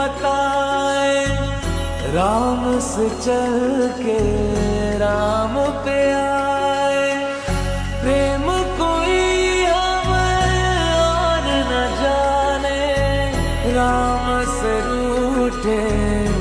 बताए राम से चल के राम पे आए, प्रेम कोई हमें और न जाने, राम से रूठे